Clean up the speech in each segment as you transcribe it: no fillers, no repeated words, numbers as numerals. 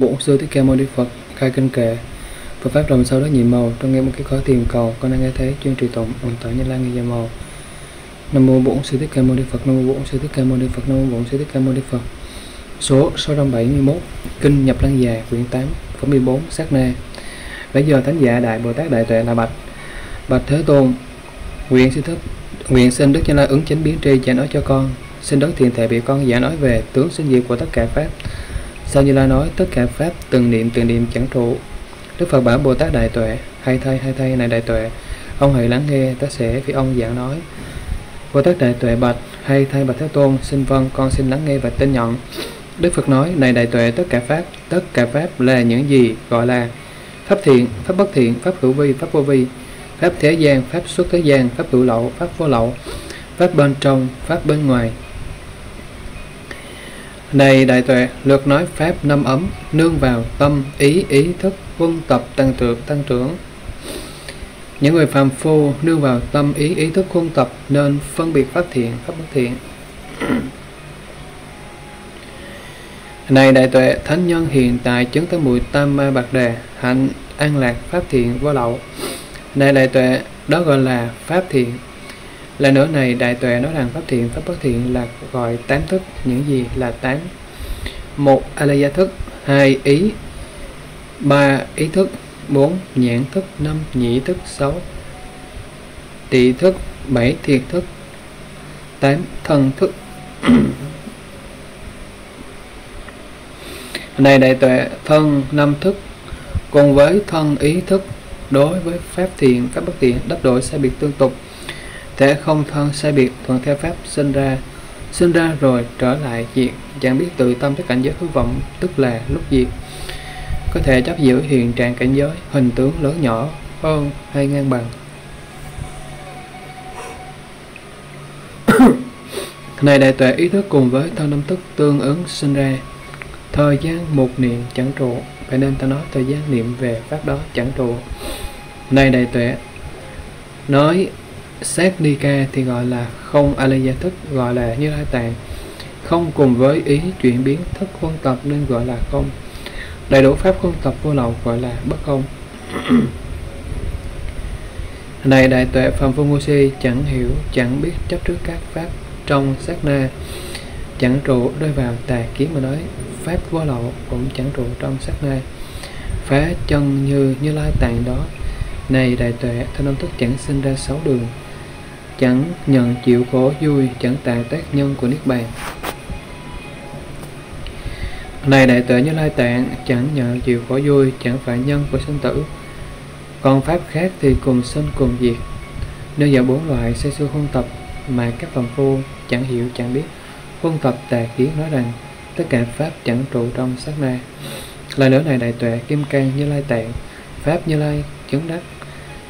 Bổn sư Thích Ca Mâu Ni Phật khai kinh kệ. Phật pháp đồng sau đó nhị màu, trong nghe một cái khó tìm cầu, con đang nghe thế chuyên trì tụng ổn tạo Như Lai nghi gia màu. Nam mô Bổn sư Thích Ca Mâu Ni Phật, Nam mô Bổn sư Thích Ca Mâu Ni Phật, Nam mô Bổn sư Thích Ca Mâu Ni Phật. Số 671 Kinh Nhập Lăng Già quyển 8 phẩm 14 Sát Na. Bây giờ thánh giả Đại Bồ Tát Đại Tuệ là bạch Thế Tôn, nguyện xin Đức Như Lai ứng chánh biến tri giải nói cho con, xin đấng thiền thệ bị con giải nói về tướng sinh diệt của tất cả pháp. Sao Như Lai nói tất cả pháp từng niệm chẳng trụ. Đức Phật bảo Bồ Tát Đại Tuệ, hay thay này Đại Tuệ, ông hãy lắng nghe ta sẽ vì ông giảng nói. Bồ Tát Đại Tuệ bạch, hay thay bạch Thế Tôn, xin vâng, con xin lắng nghe và tin nhận. Đức Phật nói, này Đại Tuệ, tất cả pháp là những gì gọi là pháp thiện, pháp bất thiện, pháp hữu vi, pháp vô vi, pháp thế gian, pháp xuất thế gian, pháp hữu lậu, pháp vô lậu, pháp bên trong, pháp bên ngoài. Này Đại Tuệ, lượt nói pháp năm ấm, nương vào tâm, ý, ý thức, quân tập, tăng trưởng. Những người phàm phu nương vào tâm, ý, ý thức, quân tập nên phân biệt pháp thiện, pháp bất thiện. Này Đại Tuệ, thánh nhân hiện tại chứng tới mùi Tam-ma-bạt-đề, hạnh an lạc, pháp thiện, vô lậu. Này Đại Tuệ, đó gọi là pháp thiện. Lại nữa này Đại Tuệ nói rằng pháp thiện, pháp bất thiện là gọi 8 thức. Những gì là 8? 1. A-lại-da thức, 2. Ý, 3. Ý thức, 4. Nhãn thức, 5. Nhĩ thức, 6. Tị thức, 7. Thiệt thức, 8. Thân thức. Này Đại Tuệ, thân 5 thức cùng với thân ý thức đối với pháp thiện, pháp bất thiện đắp đổi sai biệt tương tục. Thể không thân sai biệt thuận theo pháp sinh ra rồi trở lại diệt, chẳng biết tự tâm tới cảnh giới hư vọng, tức là lúc diệt. Có thể chấp giữ hiện trạng cảnh giới, hình tướng lớn nhỏ, hơn hay ngang bằng. Này Đại Tuệ, ý thức cùng với thân năm thức tương ứng sinh ra. Thời gian một niệm chẳng trụ, vậy nên ta nói thời gian niệm về pháp đó chẳng trụ. Này Đại Tuệ, nói Xác ni ca thì gọi là không A-lại-da thức, gọi là Như Lai tạng. Không cùng với ý chuyển biến thức huân tập nên gọi là không. Đầy đủ pháp huân tập vô lậu gọi là bất không. Này Đại Tuệ, phàm phu ngu si chẳng hiểu, chẳng biết chấp trước các pháp trong sát na, chẳng trụ rơi vào tà kiến mà nói pháp vô lậu cũng chẳng trụ trong sát na, phá chân như Như Lai tạng đó. Này Đại Tuệ, thân năm thức chẳng sinh ra 6 đường, chẳng nhận chịu khổ vui, chẳng tạo tác nhân của Niết Bàn. Này Đại Tuệ, Như Lai tạng chẳng nhận chịu khổ vui, chẳng phải nhân của sinh tử. Còn pháp khác thì cùng sinh cùng diệt. Nếu giả 4 loại say xưa huân tập mà các phàm phu chẳng hiểu chẳng biết, huân tập tà kiến nói rằng tất cả pháp chẳng trụ trong sát na. Lại nữa này Đại Tuệ, kim cang Như Lai tạng, pháp Như Lai chứng đắc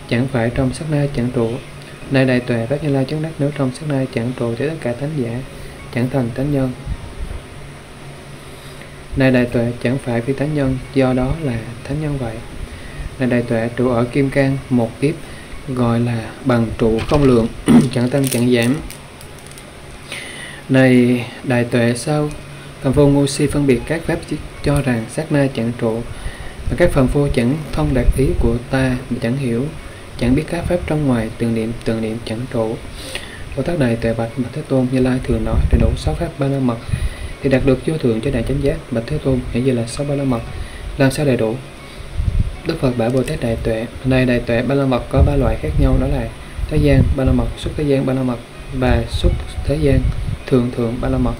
chẳng phải trong sát na chẳng trụ. Này Đại Tuệ, pháp Như Lai chứng đắc nếu trong sát na chẳng trụ thì tất cả thánh giả chẳng thành thánh nhân. Này Đại Tuệ, chẳng phải phi thánh nhân, do đó là thánh nhân vậy. Này Đại Tuệ, trụ ở kim cang một kiếp gọi là bằng trụ không lượng, chẳng tăng chẳng giảm. Này Đại Tuệ, sao phàm phu ngu si phân biệt các pháp cho rằng sát na chẳng trụ? Và các phàm phu chẳng thông đạt ý của ta, chẳng hiểu, chẳng biết các pháp trong ngoài, từng niệm chẳng trụ. Bồ Tát Đại Tuệ bạch Thế Tôn, Như Lai thường nói đầy đủ 6 pháp ba la mật thì đạt được vô thượng cho đại chánh giác. Bạch Thế Tôn, hiện giờ là 6 ba la mật làm sao đầy đủ? Đức Phật bảo Bồ Tát Đại Tuệ, này Đại Tuệ, ba la mật có 3 loại khác nhau, đó là thế gian ba la mật, xuất thế gian ba la mật và xuất thế gian thượng ba la mật.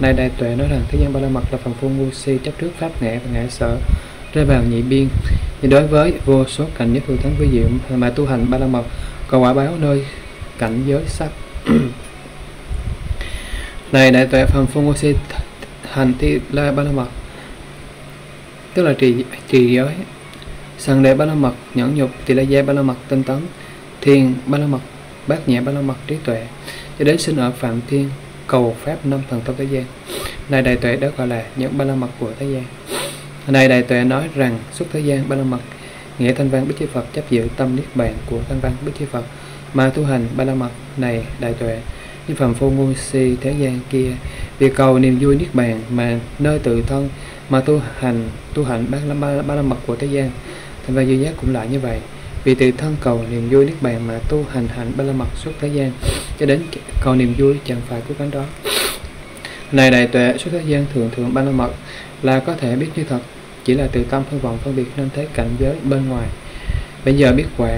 Này Đại Tuệ nói rằng thế gian ba la mật là phàm phu ngu si chấp trước pháp ngã và ngã sợ, rơi vào nhị biên. Nhưng đối với vô số cảnh giới thượng thắng vi diệu mà tu hành ba la mật, có quả báo nơi cảnh giới sắc. Này Đại Tuệ, phàm phu ngu si hành thi la ba la mật, tức là trì giới, sàn đề ba la mật, nhẫn nhục, tỳ la gia ba la mật, tinh tấn, thiền ba la mật, bát nhã ba la mật, trí tuệ, cho đến sinh ở Phạm Thiên, cầu pháp 5 thần thông thế gian. Này Đại Tuệ, đó gọi là những ba la mật của thế gian. Này Đại Tuệ nói rằng xuất thế gian ba la mật, nghĩa thanh văn bích chí phật, chấp giữ tâm niết bàn của thanh văn bích chí phật mà tu hành ba la mật. Này Đại Tuệ, những phàm phu ngu si thế gian kia, vì cầu niềm vui niết bàn mà nơi tự thân mà tu hành ba la mật của thế gian. Thành và Dư Giác cũng lại như vậy, vì tự thân cầu niềm vui niết bàn mà tu hành hạnh ba la mật suốt thế gian, cho đến cầu niềm vui chẳng phải của cánh đó. Này Đại Tuệ, suốt thế gian thường ba la mật là có thể biết như thật, chỉ là từ tâm phân vọng phân biệt nên thấy cảnh giới bên ngoài. Bây giờ biết quả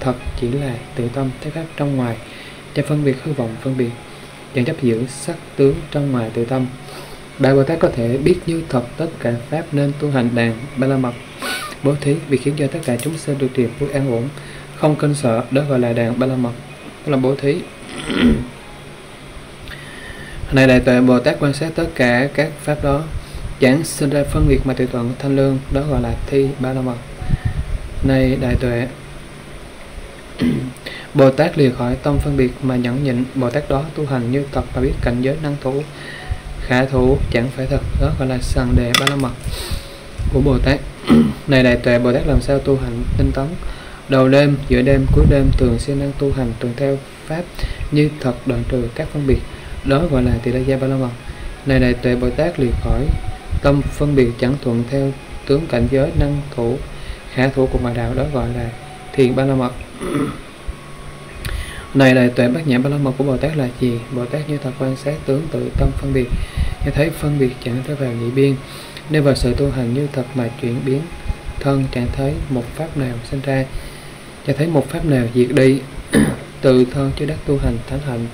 thật chỉ là tự tâm thấy pháp trong ngoài, cho phân biệt hư vọng phân biệt, chẳng chấp giữ sắc tướng trong ngoài tự tâm. Đại Bồ Tát có thể biết như thật tất cả pháp nên tu hành đàn ba la mật bố thí, vì khiến cho tất cả chúng sinh được triệt vui an ổn, không kinh sợ, đó gọi là đàn ba la mật, đó là bố thí. Này Đại Tuệ, Bồ Tát quan sát tất cả các pháp đó, chẳng sinh ra phân biệt mà tự thuận thanh lương, đó gọi là thi ba la mật. Này Đại Tuệ, Bồ Tát lìa khỏi tâm phân biệt mà nhẫn nhịn, Bồ Tát đó tu hành như thật và biết cảnh giới năng thủ, khả thủ chẳng phải thật, đó gọi là sàn đề ba la mật của Bồ Tát. Này Đại Tuệ, Bồ Tát làm sao tu hành tinh tấn, đầu đêm, giữa đêm, cuối đêm thường siêng năng tu hành tuần theo pháp như thật, đoạn trừ các phân biệt, đó gọi là tỳ la gia ba la mật. Này Đại Tuệ, Bồ Tát lìa khỏi tâm phân biệt chẳng thuận theo tướng cảnh giới năng thủ, khả thủ của ngoại đạo, đó gọi là thiền ba la mật. Này Đại Tuệ, bát nhã ba la mật của Bồ Tát là gì? Bồ Tát như thật quan sát tướng tự tâm phân biệt, như thấy phân biệt chẳng rơi vào nhị biên, nên vào sự tu hành như thật mà chuyển biến thân, chẳng thấy một pháp nào sinh ra, chẳng thấy một pháp nào diệt đi. Từ thân chứ đắc tu hành thánh hạnh,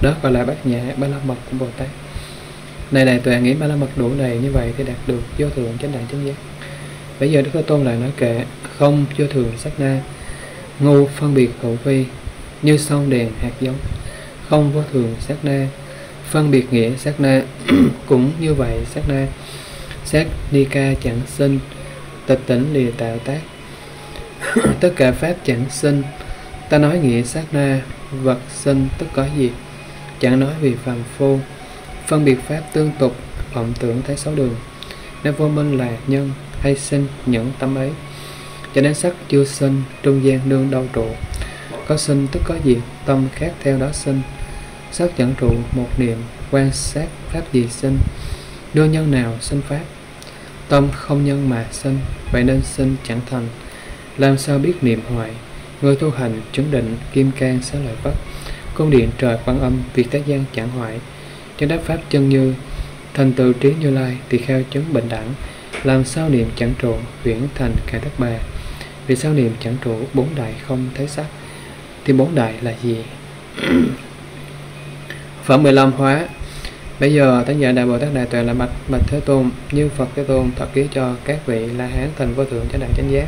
đó gọi là bát nhã ba la mật của Bồ Tát. Này Đại Tuệ, nghĩ ba la mật đủ đầy như vậy thì đạt được vô thượng chánh đẳng chánh giác. Bây giờ Đức Thế Tôn lại nói kệ: không vô thường sát na, ngu phân biệt hữu vi, như sông đèn hạt giống. Không vô thường sát na, phân biệt nghĩa sát na, cũng như vậy sát na. Xác ni ca chẳng sinh, tịch tỉnh lìa tạo tác. Tất cả pháp chẳng sinh, ta nói nghĩa sát na, vật sinh tức có diệt. Chẳng nói vì phàm phu, phân biệt pháp tương tục, vọng tưởng thấy sáu đường, nên vô minh là nhân hay sinh những tâm ấy. Cho đến sắc chưa sinh, trung gian nương đâu trụ. Có sinh tức có diệt, tâm khác theo đó sinh. Sắc chẳng trụ một niệm, quan sát pháp gì sinh, đưa nhân nào sinh pháp. Tâm không nhân mà sinh, vậy nên sinh chẳng thành. Làm sao biết niệm hoại? Người tu hành chứng định kim cang xá lợi Phất, cung điện trời Quan Âm, việc thế gian chẳng hoại. Cho đáp pháp chân như, thành tựu trí Như Lai, tỳ kheo chứng bình đẳng. Làm sao niệm chẳng trụ, huyễn thành Cải Tất Bà. Vì sao niệm chẳng trụ, bốn đại không thấy sắc? Thì bốn đại là gì? Phẩm 15 hóa. Bây giờ tán giả Đại Bồ Tát Đại Tuệ là bạch Thế Tôn, như Phật Thế Tôn thật ký cho các vị La Hán thành vô thượng chánh đẳng chánh giác.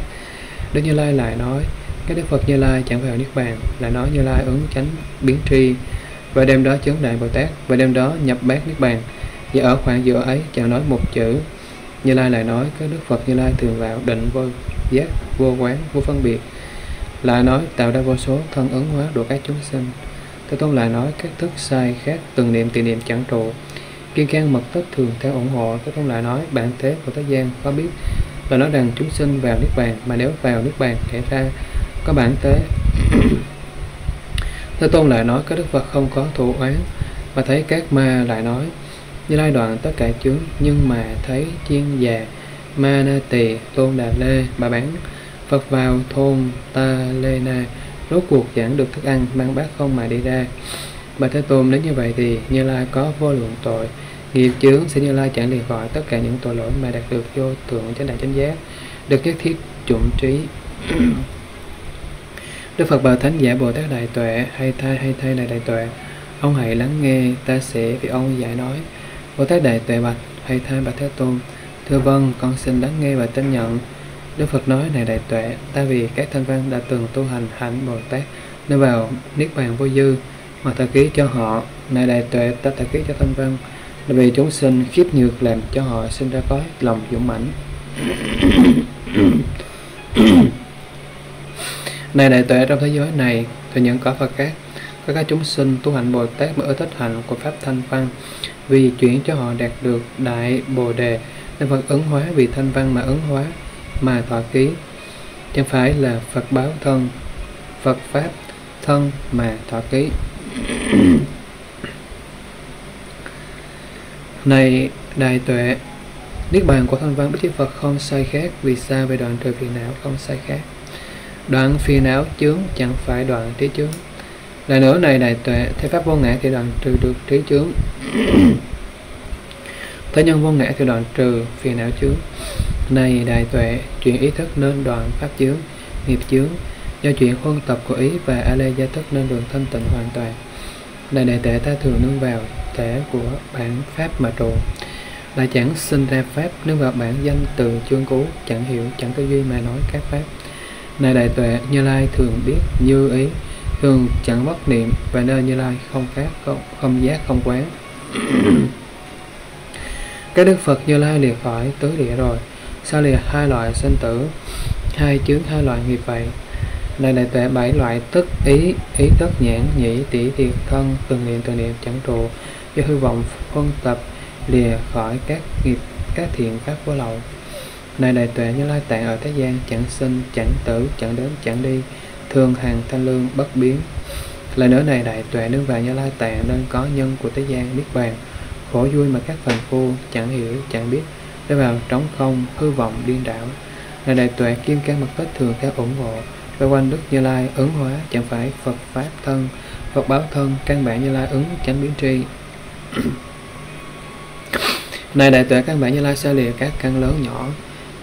Đức Như Lai lại nói các Đức Phật Như Lai chẳng vào niết bàn, lại nói Như Lai ứng chánh biến tri, và đêm đó chứng Đại Bồ Tát, và đêm đó nhập bát niết bàn, và ở khoảng giữa ấy chẳng nói một chữ. Như Lai lại nói các Đức Phật Như Lai thường vào định vô giác, vô quán, vô phân biệt, lại nói tạo ra vô số thân ứng hóa độ các chúng sinh. Thế Tôn lại nói các thức sai khác từng niệm tỳ niệm chẳng trụ, kim cang mật tất thường theo ủng hộ. Thế Tôn lại nói bản thế của thế gian có biết là nói rằng chúng sinh vào niết bàn, mà nếu vào niết bàn kể ra có bản thế. Thế Tôn lại nói các Đức Phật không có thù oán, và thấy các ma. Lại nói Như Lai đoạn tất cả chướng, nhưng mà thấy chiên già ma na tỳ tôn đà lê bà bán Phật vào thôn ta lê na, rốt cuộc chẳng được thức ăn, mang bát không mà đi ra. Bà Thế Tôn, nếu như vậy thì Như Lai có vô lượng tội nghiệp chướng, sẽ Như Lai chẳng lìa khỏi tất cả những tội lỗi mà đạt được vô thượng chánh đẳng chánh giác, được nhất thiết chủng trí. Đức Phật bảo thánh giả Bồ Tát Đại Tuệ: hay thay này Đại Tuệ, ông hãy lắng nghe, ta sẽ vì ông giải nói. Bồ Tát Đại Tuệ bạch: hay thay bạch Thế Tôn, thưa vâng, con xin lắng nghe và tin nhận. Đức Phật nói: này Đại Tuệ, ta vì các thanh văn đã từng tu hành hạnh Bồ Tát nên vào niết bàn vô dư mà ta ký cho họ. Này Đại Tuệ, ta thọ ký cho thanh văn là vì chúng sinh khiếp nhược làm cho họ sinh ra có lòng dũng mãnh. Này Đại Tuệ, trong thế giới này thì những cõi Phật khác có các chúng sinh tu hành Bồ Tát mà ưa thích hạnh của pháp thanh văn, vì chuyển cho họ đạt được đại bồ đề, nên Phật ứng hóa vì thanh văn mà ứng hóa mà thọ ký, chẳng phải là Phật báo thân Phật pháp thân mà thọ ký. Này Đại Tuệ, Niết Bàn của thanh văn bích chí Phật không sai khác, vì xa về đoạn trừ phiền não không sai khác. Đoạn phiền não chướng chẳng phải đoạn trí chướng. Lại nữa này Đại Tuệ, theo pháp vô ngã thì đoạn trừ được trí chướng. Thế nhân vô ngã thì đoạn trừ phiền não chướng. Này Đại Tuệ, chuyện ý thức nên đoạn pháp chướng, nghiệp chướng. Do chuyện huân tập của ý và A-lại-da thức nên đường thanh tịnh hoàn toàn. Này Đại Tuệ, ta thường nương vào thể của bản pháp mà trụ, lại chẳng sinh ra pháp, nương vào bản danh từ chương cú, chẳng hiểu, chẳng tư duy mà nói các pháp. Này Đại Tuệ, Như Lai thường biết như ý, thường chẳng bất niệm, và nơi Như Lai không pháp, không giác, không quán. Cái Đức Phật Như Lai lìa khỏi tứ địa rồi, sao lìa hai loại sinh tử, hai chướng, hai loại nghiệp vậy? Này Đại Tuệ, bảy loại tức ý tức nhãn, nhĩ, tỷ, thiệt, thân, từng niệm chẳng trụ, do hư vọng phân tập lìa khỏi các nghiệp, các thiện pháp vô lậu. Này Đại Tuệ, Như Lai tạng ở Thái Giang, chẳng sinh, chẳng tử, chẳng đến, chẳng đi, thường hàng thanh lương, bất biến. Lại nữa này Đại Tuệ, nương vào Như Lai tạng nên có nhân của Thái Giang Niết Bàn, khổ vui mà các phàm phu chẳng hiểu, chẳng biết, để vào trống không, hư vọng, điên đảo. Này Đại Tuệ, kim cang mật tích thường theo ủng hộ, bao quanh Đức Như Lai ứng hóa, chẳng phải Phật pháp thân, Phật báo thân, căn bản Như Lai ứng, chẳng biến tri. Này Đại Tuệ, căn bản Như Lai xa lìa các căn lớn nhỏ,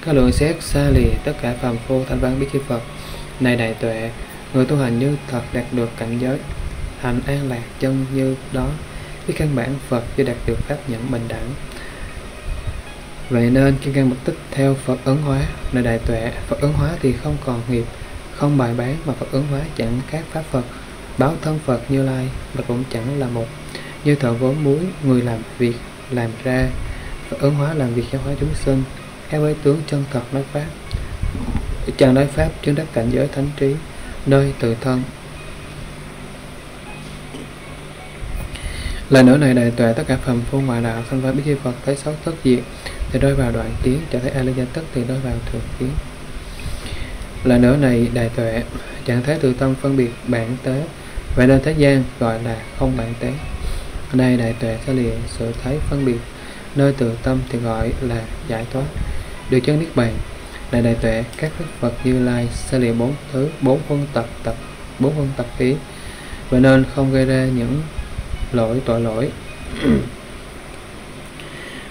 các lượng xét xa lìa tất cả phàm phu thanh văn bích chi Phật. Này Đại Tuệ, người tu hành như thật đạt được cảnh giới hành an lạc chân như đó, với căn bản Phật chưa đạt được pháp nhẫn bình đẳng. Vậy nên kim cang mật tích theo Phật ứng hóa. Này Đại Tuệ, Phật ứng hóa thì không còn nghiệp, không bài bán, mà Phật ứng hóa chẳng các pháp Phật, báo thân Phật Như Lai mà cũng chẳng là một. Như thợ vốn muối, người làm việc làm ra, Phật ứng hóa làm việc giáo hóa chúng sinh, khác với tướng chân thật nói pháp. Chẳng nói pháp chứng đắc cảnh giới thánh trí nơi tự thân. Lời nữa này Đại Tuệ, tất cả phàm phu ngoại đạo sanh vào bích chi Phật, thấy sáu thức diệt thì rơi vào đoạn kiến, chẳng thấy A-lại-da tức thì rơi vào thượng kiến. Là nữa này Đại Tuệ, trạng thái tự tâm phân biệt bản tế, vậy nên thế gian gọi là không bản tế. Nay Đại Tuệ, sẽ lìa sự thấy phân biệt nơi tự tâm thì gọi là giải thoát, được chứng Niết Bàn. Này Đại Tuệ, các Đức Phật Như Lai sẽ lìa bốn huân tập ý, vậy nên không gây ra những lỗi tội lỗi.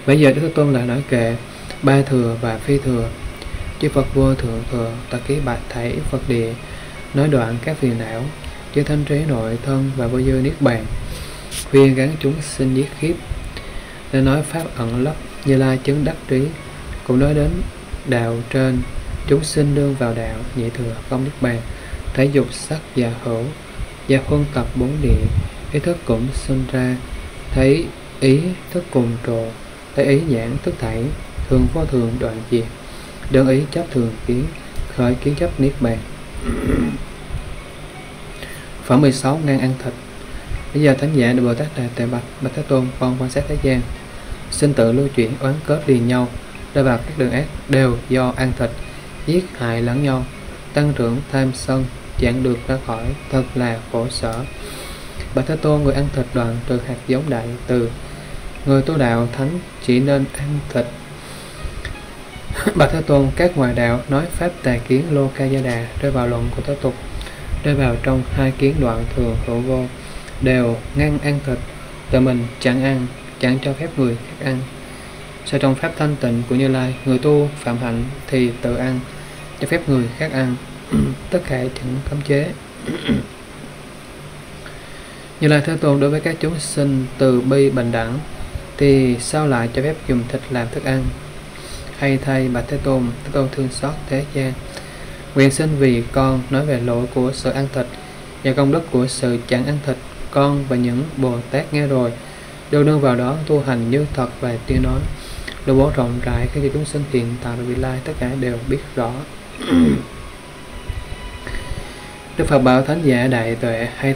Bây giờ Đức Thế Tôn lại nói kệ ba thừa và phi thừa. Chư Phật vô thượng thừa, ta ký bạch thảy Phật địa, nói đoạn các phiền não, chư thanh trí nội thân và vô dư Niết Bàn, khuyên gắn chúng sinh giết khiếp, để nói pháp ẩn lấp, Như Lai chứng đắc trí, cũng nói đến đạo trên, chúng sinh đương vào đạo, nhị thừa không Niết Bàn, thể dục sắc và hữu, và huân tập bốn địa, ý thức cũng sinh ra, thấy ý thức cùng trồ, thấy ý nhãn thức thảy, thường vô thường đoạn diệt, đơn ý chấp thường kiến, khởi kiến chấp Niết Bàn. Phẩm 16. Ngang ăn thịt. Bây giờ thánh giả Đại Bồ Tát Đại Tuệ bạch: Bạch Thế Tôn, con quan sát thế gian, sinh tự lưu chuyển oán kết liền nhau, rơi vào các đường ác đều do ăn thịt, giết hại lẫn nhau, tăng trưởng tham sân, chẳng được ra khỏi, thật là khổ sở. Bạch Thế Tôn, người ăn thịt đoạn trừ hạt giống đại từ, người tu đạo thánh chỉ nên ăn thịt. Bạch Thế Tôn, các ngoại đạo nói pháp tà kiến lô ca gia đà, rơi vào luận của thế tục, rơi vào trong hai kiến đoạn thường hữu vô, đều ngăn ăn thịt, tự mình chẳng ăn, chẳng cho phép người khác ăn. Sao trong pháp thanh tịnh của Như Lai, người tu phạm hạnh thì tự ăn, cho phép người khác ăn, tất cả chẳng cấm chế. Như Lai Thế Tôn đối với các chúng sinh từ bi bình đẳng, thì sao lại cho phép dùng thịt làm thức ăn? Hay thay Bạch Thế Tôn, Thế Tôn thương xót thế gian, nguyện xin vì con nói về lỗi của sự ăn thịt và công đức của sự chẳng ăn thịt. Con và những Bồ Tát nghe rồi đều nương vào đó tu hành như thật và tuyên nói, đồ bố rộng rãi khi chúng sinh hiện tại và vị lai tất cả đều biết rõ. Đức Phật bảo thánh giả Đại Tuệ: Hay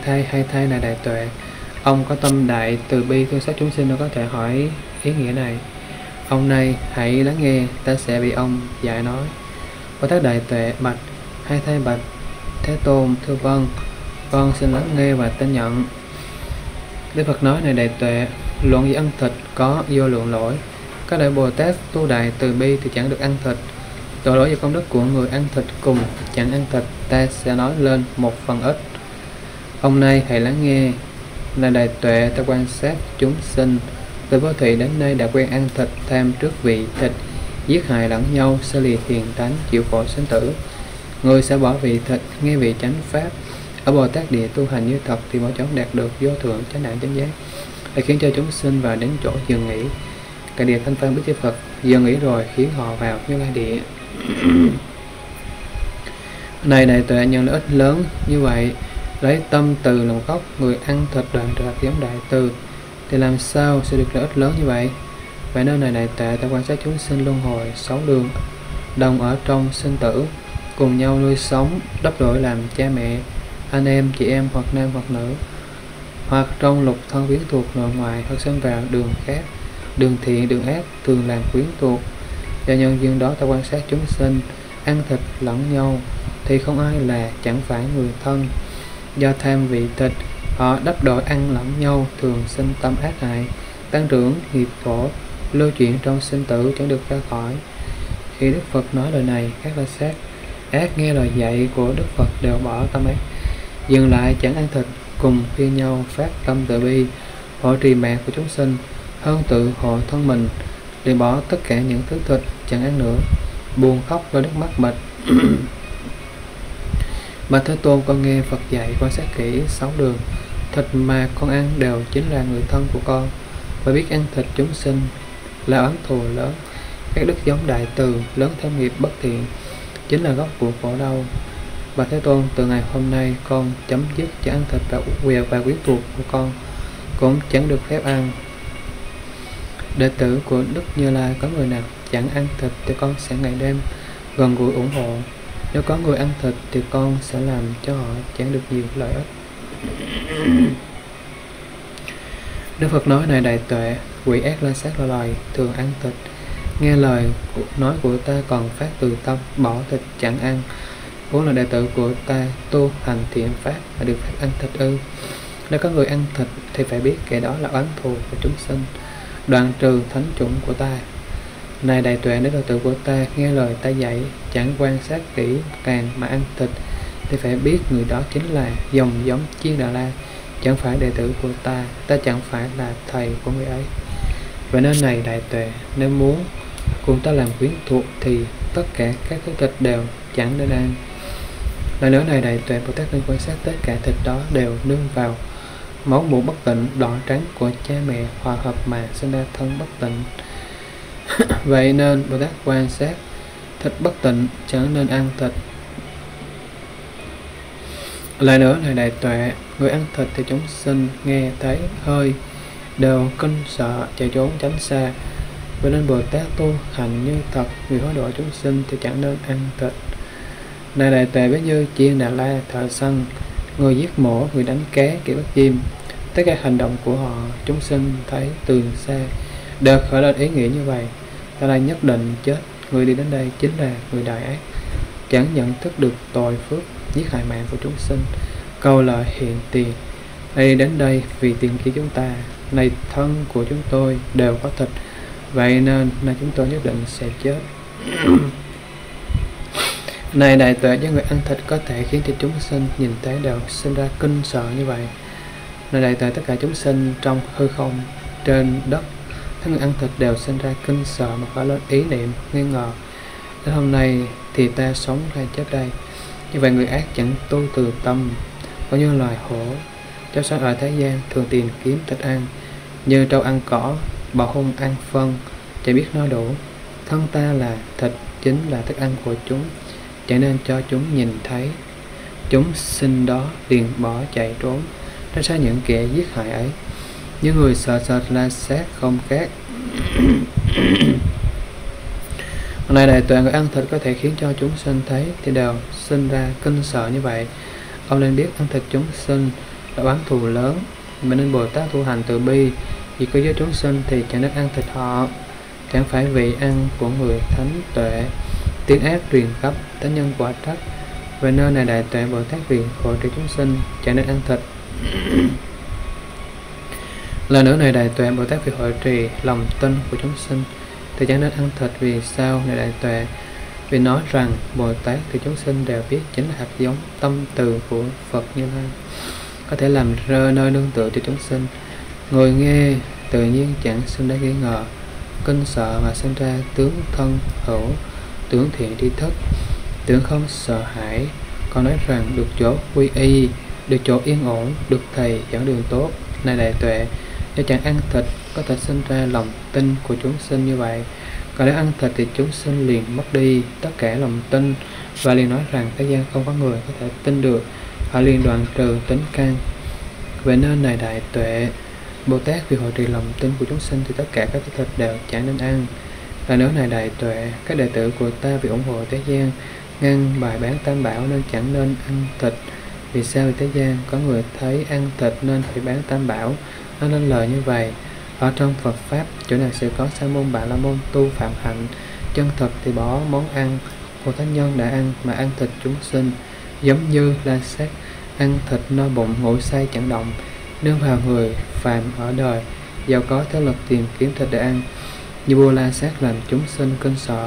thay này Đại Tuệ, ông có tâm đại từ bi thương xót chúng sinh, nó có thể hỏi ý nghĩa này. Ông này hãy lắng nghe, ta sẽ bị ông dạy nói. Bồ Tát Đại Tuệ bạch: Hay thay Bạch Thế Tôn, thưa vâng, con xin lắng nghe và tin nhận. Đức Phật nói: Này Đại Tuệ, Luận gì ăn thịt có vô lượng lỗi. Các đại Bồ Tát tu đại từ bi thì chẳng được ăn thịt. Tội lỗi và công đức của người ăn thịt cùng chẳng ăn thịt ta sẽ nói lên một phần ít. Hôm nay hãy lắng nghe. Là Đại Tuệ, ta quan sát chúng sinh từ vô thị đến nay đã quen ăn thịt, tham trước vị thịt, giết hại lẫn nhau, sẽ lìa thiền tánh, chịu khổ sinh tử. Người sẽ bỏ vị thịt, nghe vị chánh pháp. Ở Bồ Tát địa tu hành như thật thì bỏ chóng đạt được vô thượng chánh đẳng chánh giác, để khiến cho chúng sinh vào đến chỗ dừng nghỉ. Cả địa thanh văn bích chí Phật dừng nghỉ rồi khiến họ vào Như Lai địa. Này Đại Tuệ, nhân lợi ích lớn như vậy, lấy tâm từ lòng gốc, người ăn thịt đoạn trật giống đại từ thì làm sao sẽ được lợi ích lớn như vậy? Vậy nơi này Đại Tuệ, ta quan sát chúng sinh luân hồi sáu đường, đồng ở trong sinh tử, cùng nhau nuôi sống, đắp đổi làm cha mẹ, anh em, chị em, hoặc nam hoặc nữ, hoặc trong lục thân quyến thuộc nội ngoại, hoặc sinh vào đường khác, đường thiện, đường ác, thường làm quyến thuộc. Do nhân duyên đó ta quan sát chúng sinh ăn thịt lẫn nhau thì không ai là chẳng phải người thân. Do tham vị thịt, họ đắp đổi ăn lẫn nhau, thường sinh tâm ác hại, tăng trưởng nghiệp khổ, lưu chuyển trong sinh tử chẳng được ra khỏi. Khi Đức Phật nói lời này, các la sát ác nghe lời dạy của Đức Phật đều bỏ tâm ác, dừng lại chẳng ăn thịt, cùng khuyên nhau phát tâm từ bi, hộ trì mạng của chúng sinh hơn tự hộ thân mình, để bỏ tất cả những thứ thịt chẳng ăn nữa, buồn khóc và nước mắt mệt. Mà Thế Tôn, con nghe Phật dạy, quan sát kỹ sáu đường, thịt mà con ăn đều chính là người thân của con, và biết ăn thịt chúng sinh là oán thù lớn. Các đức giống đại từ lớn theo nghiệp bất thiện chính là gốc của khổ đau. Bà Thế Tôn, từ ngày hôm nay con chấm dứt chẳng ăn thịt và quẹo và quyến thuộc của con cũng chẳng được phép ăn. Đệ tử của Đức Như Lai có người nào chẳng ăn thịt thì con sẽ ngày đêm gần gũi ủng hộ. Nếu có người ăn thịt thì con sẽ làm cho họ chẳng được nhiều lợi ích. Đức Phật nói, này Đại Tuệ, quỷ ác la sát là loài thường ăn thịt, nghe lời nói của ta còn phát từ tâm, bỏ thịt chẳng ăn. Vốn là đệ tử của ta tu hành thiện pháp và được phép ăn thịt ư? Nếu có người ăn thịt thì phải biết kẻ đó là oán thù của chúng sinh, đoạn trừ thánh chủng của ta. Này Đại Tuệ, nếu đệ tử của ta nghe lời ta dạy, chẳng quan sát kỹ càng mà ăn thịt thì phải biết người đó chính là dòng giống chiên Đà La, chẳng phải đệ tử của ta, ta chẳng phải là thầy của người ấy. Và nên này Đại Tuệ, nếu muốn cùng ta làm quyến thuộc thì tất cả các thứ thịt đều chẳng nên ăn. Là nữa này Đại Tuệ, Bồ Tát nên quan sát tất cả thịt đó đều nương vào máu mũ bất tịnh, đỏ trắng của cha mẹ hòa hợp mà sinh ra thân bất tịnh. Vậy nên Bồ Tát quan sát thịt bất tịnh, chẳng nên ăn thịt. Lại nữa này Đại Tuệ, người ăn thịt thì chúng sinh nghe thấy hơi đều kinh sợ, chạy trốn tránh xa. Vậy nên Bồ Tát tu hành như thật, người hóa độ chúng sinh thì chẳng nên ăn thịt. Này Đại Tuệ, với như chiên Đà La, thợ săn, người giết mổ, người đánh cá, kẻ bắt chim, tất cả hành động của họ chúng sinh thấy từ xa đều khởi lên ý nghĩa như vậy. Ta đây nhất định chết, người đi đến đây chính là người đại ác, chẳng nhận thức được tội phước, giết hại mạng của chúng sinh, cầu lợi hiện tiền, hay đến đây vì tiền kia chúng ta. Này thân của chúng tôi đều có thịt, vậy nên là chúng tôi nhất định sẽ chết. Này Đại Tuệ, với người ăn thịt có thể khiến cho chúng sinh nhìn thấy đều sinh ra kinh sợ như vậy. Này Đại Tuệ, tất cả chúng sinh trong hư không, trên đất, các người ăn thịt đều sinh ra kinh sợ mà khởi lên ý niệm nghi ngờ, đến hôm nay thì ta sống hay chết đây. Như vậy người ác chẳng tu từ tâm, có như loài hổ, chó sói ở thế gian thường tìm kiếm thịt ăn, như trâu ăn cỏ, bò hung ăn phân, chẳng biết no đủ. Thân ta là thịt, chính là thức ăn của chúng, chẳng nên cho chúng nhìn thấy. Chúng sinh đó liền bỏ chạy trốn tránh xa những kẻ giết hại ấy. Những người sợ sệt la sát không khác. Này Đại Tuệ, người ăn thịt có thể khiến cho chúng sinh thấy thì đều sinh ra kinh sợ như vậy. Ông nên biết ăn thịt chúng sinh là oán thù lớn, mà nên Bồ Tát tu hành từ bi, vì có giới chúng sinh thì chẳng nên ăn thịt họ, chẳng phải vị ăn của người thánh tuệ. Tiếng ác truyền khắp, tánh nhân quả trách. Về nơi này Đại Tuệ, Bồ Tát viện khổ trị chúng sinh chẳng nên ăn thịt. Lời nữa này Đại Tuệ, Bồ Tát việc hội trì lòng tin của chúng sinh thì chẳng nên ăn thịt. Vì sao này Đại Tuệ? Vì nói rằng Bồ Tát thì chúng sinh đều biết chính là hạt giống tâm từ của Phật Như Lai, có thể làm rơ nơi nương tựa cho chúng sinh. Người nghe tự nhiên chẳng sinh ra nghi ngờ, kinh sợ mà sinh ra tướng thân hữu, tướng thiện tri thức, tướng không sợ hãi. Còn nói rằng được chỗ quy y, được chỗ yên ổn, được thầy dẫn đường tốt. Này Đại Tuệ, nếu chẳng ăn thịt có thể sinh ra lòng tin của chúng sinh như vậy. Còn nếu ăn thịt thì chúng sinh liền mất đi tất cả lòng tin, và liền nói rằng thế gian không có người có thể tin được, họ liền đoạn trừ tính căn. Vậy nên này Đại Tuệ, Bồ Tát vì hội trì lòng tin của chúng sinh thì tất cả các thịt đều chẳng nên ăn. Và nếu này Đại Tuệ, các đệ tử của ta vì ủng hộ thế gian ngăn bài bán tam bảo nên chẳng nên ăn thịt. Vì sao? Vì thế gian có người thấy ăn thịt nên phải bán tam bảo, nó nên lời như vậy. Ở trong Phật Pháp, chỗ nào sẽ có sa môn bà la môn tu phạm hạnh chân thật thì bỏ món ăn của thánh nhân đã ăn mà ăn thịt chúng sinh, giống như La Sát ăn thịt no bụng ngủ say chẳng động. Nương vào người phàm ở đời giàu có thế lực tìm kiếm thịt để ăn, như vua La Sát làm chúng sinh kinh sợ,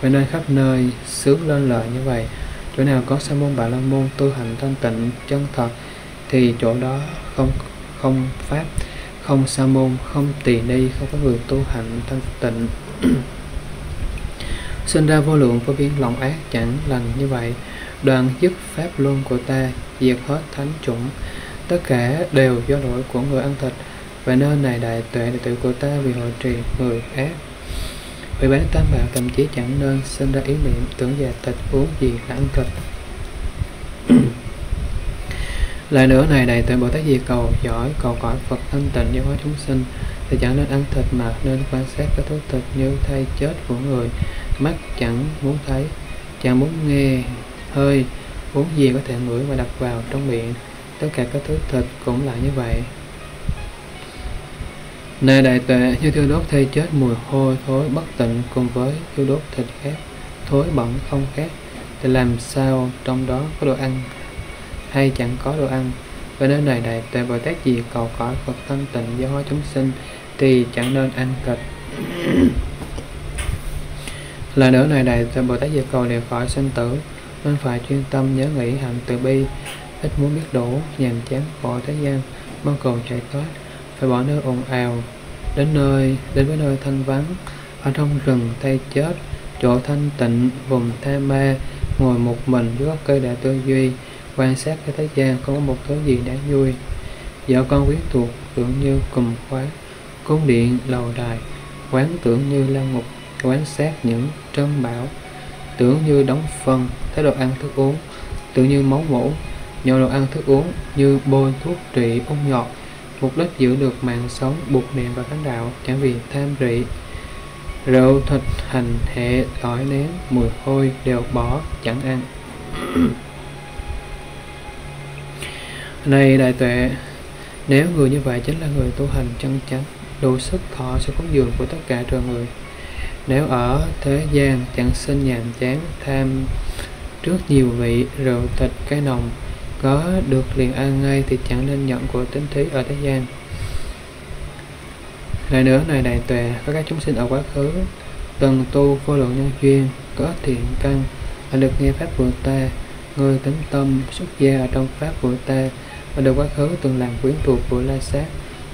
và nơi khắp nơi sướng lên lời như vậy. Chỗ nào có sa môn bà la môn tu hành thanh tịnh chân thật thì chỗ đó không pháp, không sa môn, không tỳ ni, không có người tu hành thanh tịnh sinh ra vô lượng vô biên lòng ác chẳng lành như vậy. Đoạn dứt pháp luân của ta, diệt hết thánh chủng, tất cả đều do lỗi của người ăn thịt. Và nơi này Đại Tuệ, đệ tử của ta vì hội trì người ác, vì bán tam bảo thậm chí chẳng nên sinh ra ý niệm tưởng về thịt, uống gì là ăn thịt. Lại nữa này Đại Tuệ, Bồ Tát vì cầu giỏi, cầu cõi Phật thanh tịnh giáo hóa chúng sinh thì chẳng nên ăn thịt, mà nên quan sát các thứ thịt như thay chết của người. Mắt chẳng muốn thấy, chẳng muốn nghe, hơi, uống gì có thể ngửi và đặt vào trong miệng, tất cả các thứ thịt cũng là như vậy. Này Đại Tuệ, như thiêu đốt thay chết mùi hôi thối bất tịnh cùng với thiêu đốt thịt khác, thối bẩn không khác, thì làm sao trong đó có đồ ăn hay chẳng có đồ ăn. Và nơi này Đại Tuệ, Bồ Tát gì cầu cõi Phật thanh tịnh giáo hóa chúng sinh thì chẳng nên ăn thịt. Lời nữa này Đại Tuệ, Bồ Tát gì cầu đều khỏi sinh tử, nên phải chuyên tâm nhớ nghĩ hạnh từ bi, ít muốn biết đủ, nhàm chán khổ thế gian, mong cầu chạy thoát, phải bỏ nơi ồn ào, đến với nơi thanh vắng, ở trong rừng thay chết, chỗ thanh tịnh, vùng tha ma, ngồi một mình dưới gốc cây đại tư duy, quan sát cái thế gian không có một thứ gì đáng vui. Dạo con quyến thuộc tưởng như cùm khóa, côn điện, lầu đài, quán tưởng như lao ngục, quán sát những trân bảo, tưởng như đóng phân, thấy đồ ăn thức uống, tưởng như máu mủ, nhậu đồ ăn thức uống, như bôi thuốc trị ung nhọt, mục đích giữ được mạng sống, buộc miệng và cánh đạo, chẳng vì tham rị. Rượu, thịt, hành, hệ, tỏi nén, mùi hôi đều bỏ, chẳng ăn. Này Đại Tuệ, nếu người như vậy chính là người tu hành chân chánh, đủ sức thọ sự cúng dường của tất cả trời người. Nếu ở thế gian chẳng sinh nhàm chán, tham trước nhiều vị, rượu, thịt, cái nồng, có được liền ăn ngay thì chẳng nên nhận của tính thí ở thế gian. Lại nữa này Đại Tuệ, có các chúng sinh ở quá khứ từng tu vô lượng nhân duyên, có thiện căn, và được nghe pháp của ta, người tính tâm xuất gia ở trong pháp của ta, và được quá khứ từng làm quyến thuộc của La Sát,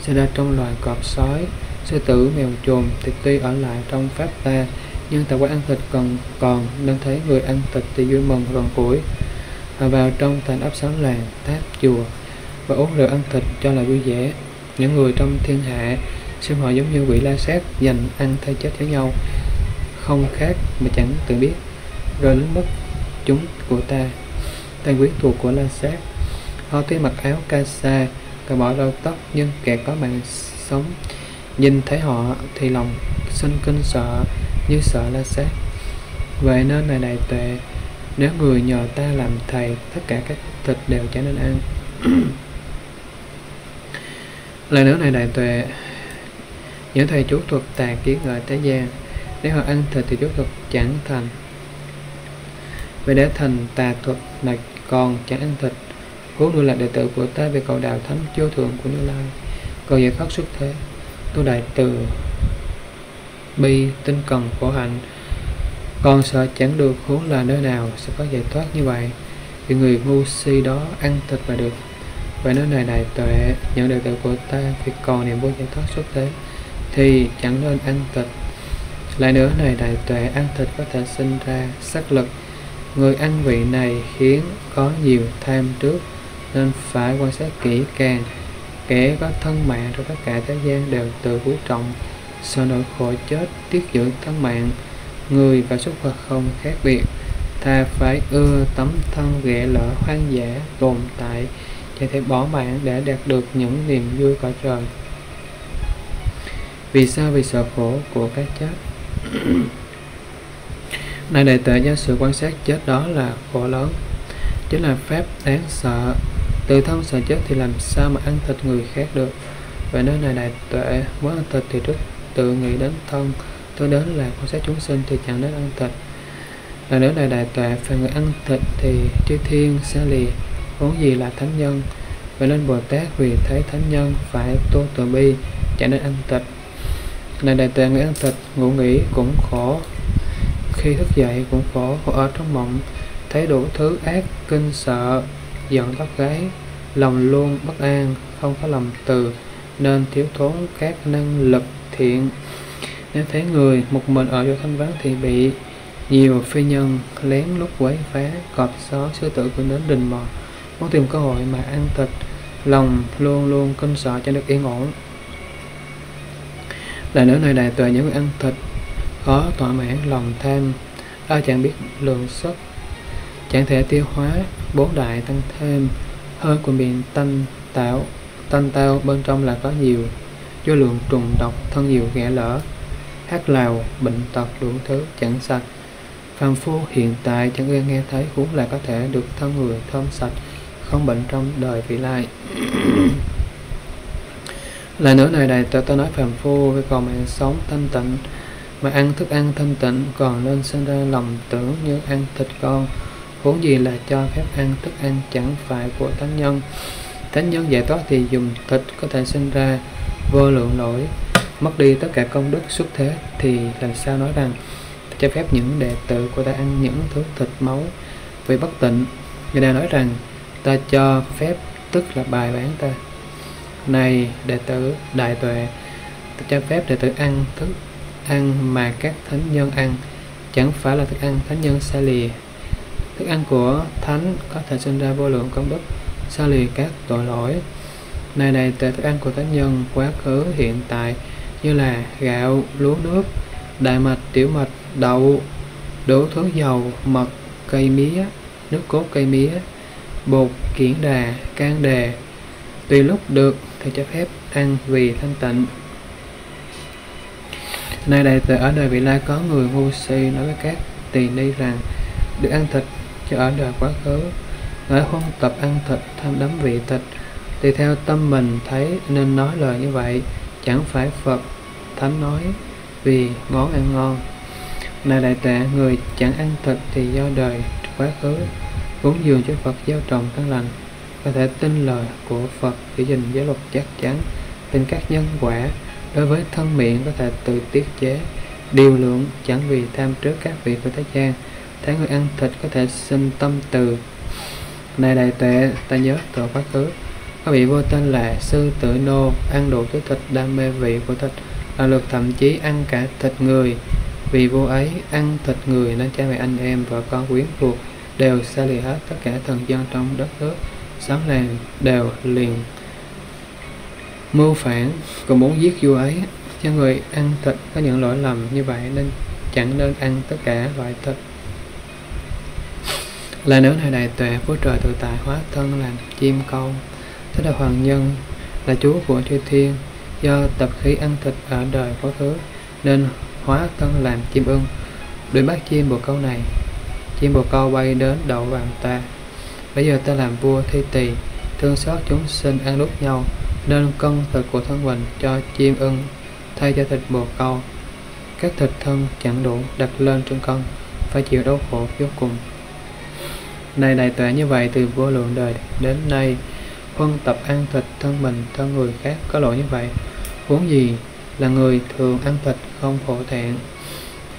sinh ra trong loài cọp sói, sư tử, mèo chồn, thì tuy ở lại trong pháp ta, nhưng tại quán ăn thịt còn nên thấy người ăn thịt thì vui mừng gần củi, và vào trong thành ấp xóm làng, tháp chùa, và uống rượu ăn thịt cho là vui vẻ. Những người trong thiên hạ xem họ giống như vị La Sát, dành ăn thay chết với nhau, không khác mà chẳng tự biết, rồi đến mức chúng của ta, tên quyến thuộc của La Sát. Họ tuy mặc áo ca sa, cởi bỏ râu tóc, nhưng kẻ có mạng sống nhìn thấy họ thì lòng sinh kinh sợ, như sợ La Sát. Vậy nên này Đại Tuệ, nếu người nhờ ta làm thầy, tất cả các thịt đều chẳng nên ăn. Lại nữa này Đại Tuệ, những thầy chú thuật tà kiến ở thế gian, nếu họ ăn thịt thì chú thuật chẳng thành, vì để thành tà thuật mà còn chẳng ăn thịt. Huống nữa là đệ tử của ta về cầu đạo thánh vô thượng của Như Lai, cầu giải thoát xuất thế, tu đại từ bi tinh cần khổ hạnh. Con sợ chẳng được, huống là nơi nào sẽ có giải thoát như vậy, vì người ngu si đó ăn thịt mà được. Và nơi này Đại Tuệ, những đệ tử của ta việc cầu niệm vô giải thoát xuất thế thì chẳng nên ăn thịt. Lại nữa này Đại Tuệ, ăn thịt có thể sinh ra sắc lực. Người ăn vị này khiến có nhiều tham trước, nên phải quan sát kỹ càng. Kẻ có thân mạng trong tất cả thế gian đều tự quý trọng, sợ nỗi khổ chết, tiết dưỡng thân mạng. Người và súc vật không khác biệt, ta phải ưa tấm thân ghẻ lỡ hoang dã tồn tại, để thể bỏ mạng để đạt được những niềm vui cõi trời. Vì sao? Vì sợ khổ của cái chết. Này Đại Tuệ, do sự quan sát chết đó là khổ lớn, chính là pháp đáng sợ. Tự thân sợ chết thì làm sao mà ăn thịt người khác được. Vậy nơi này Đại Tuệ, muốn ăn thịt thì trước tự nghĩ đến thân, tôi đến là quan sát chúng sinh thì chẳng đến ăn thịt. Là nếu là Đại Tuệ, phải người ăn thịt thì chư thiên sẽ lìa, vốn gì là thánh nhân. Vậy nên Bồ Tát vì thấy thánh nhân phải tu từ bi, chẳng nên ăn thịt. Là Đại Tuệ, người ăn thịt ngủ nghỉ cũng khổ, khi thức dậy cũng khổ, khổ ở trong mộng, thấy đủ thứ ác, kinh sợ, giận tóc gáy, lòng luôn bất an, không có lòng từ, nên thiếu thốn các năng lực thiện. Nếu thấy người một mình ở chỗ thanh vắng thì bị nhiều phi nhân lén lút quấy phá, cọp xó, sư tử cũng đến đình mò, muốn tìm cơ hội mà ăn thịt, lòng luôn luôn kinh sợ cho được yên ổn. Là nữa này Đại Tuệ, những người ăn thịt khó tỏa mãn lòng tham, chẳng biết lượng sức, chẳng thể tiêu hóa bốn đại tăng thêm. Hơi của miệng tanh tao, bên trong là có nhiều do lượng trùng độc, thân nhiều ghẻ lỡ, hát lào, bệnh tật đủ thứ chẳng sạch. Phàm phu hiện tại chẳng ưa nghe thấy, huống là có thể được thân người thơm sạch, không bệnh trong đời vị lai. Là nữa này Đại Tuệ, ta nói phàm phu với còn mạng sống thanh tịnh, mà ăn thức ăn thanh tịnh còn nên sinh ra lòng tưởng như ăn thịt con, huống gì là cho phép ăn thức ăn chẳng phải của thánh nhân. Thánh nhân giải thoát thì dùng thịt có thể sinh ra vô lượng lỗi, mất đi tất cả công đức xuất thế thì làm sao nói rằng cho phép những đệ tử của ta ăn những thứ thịt máu, vì bất tịnh. Người ta nói rằng ta cho phép, tức là bài bản ta. Này đệ tử Đại Tuệ, ta cho phép đệ tử ăn thức ăn mà các thánh nhân ăn, chẳng phải là thức ăn thánh nhân xa lìa. Thức ăn của thánh có thể sinh ra vô lượng công đức, xa lìa các tội lỗi. Này Đại Tuệ, thức ăn của thánh nhân quá khứ hiện tại như là gạo, lúa nước, đại mạch, tiểu mạch, đậu, đổ thứ dầu, mật, cây mía, nước cốt cây mía, bột, kiển đà, can đề, tùy lúc được thì cho phép ăn vì thanh tịnh. Này Đại Tuệ, ở đời vị lai có người ngu si nói với các tỳ ni rằng được ăn thịt cho ở đời quá khứ, nói hôn tập ăn thịt, tham đắm vị thịt, tùy theo tâm mình thấy nên nói lời như vậy, chẳng phải Phật Thánh nói vì món ăn ngon. Này Đại Tuệ, người chẳng ăn thịt thì do đời quá khứ vốn dường cho Phật gieo trồng căn lành, có thể tin lời của Phật chỉ dình giáo luật chắc chắn, tin các nhân quả. Đối với thân miệng có thể tự tiết chế, điều lượng, chẳng vì tham trước các vị của thế gian. Thấy người ăn thịt có thể sinh tâm từ. Này Đại Tuệ, ta nhớ từ quá khứ có vị vô tên là sư tử nô, ăn đủ thứ thịt, đam mê vị của thịt, là lượt thậm chí ăn cả thịt người. Vì vô ấy ăn thịt người nên cha mẹ, anh em, vợ con, quyến thuộc đều xa lìa hết. Tất cả thần dân trong đất nước, xóm làng đều liền mưu phản, còn muốn giết vua ấy. Cho người ăn thịt có những lỗi lầm như vậy nên chẳng nên ăn tất cả loại thịt. Là nếu này Đại Tuệ, Vua Trời tự tại hóa thân làm chim câu, tức là Hoàng Nhân, là chúa của chư thiên, do tập khí ăn thịt ở đời quá khứ nên hóa thân làm chim ưng, đuổi bắt chim bồ câu này. Chim bồ câu bay đến đậu vào ta. Bây giờ ta làm vua Thi Tỳ, thương xót chúng sinh ăn đút nhau, nên cân thịt của thân mình cho chim ưng thay cho thịt bồ câu. Các thịt thân chẳng đủ đặt lên trên cân, phải chịu đau khổ vô cùng. Này Đại Tuệ, như vậy từ vô lượng đời đến nay Huân tập ăn thịt thân mình, thân người khác có lỗi như vậy. Huống gì là người thường ăn thịt không hổ thẹn.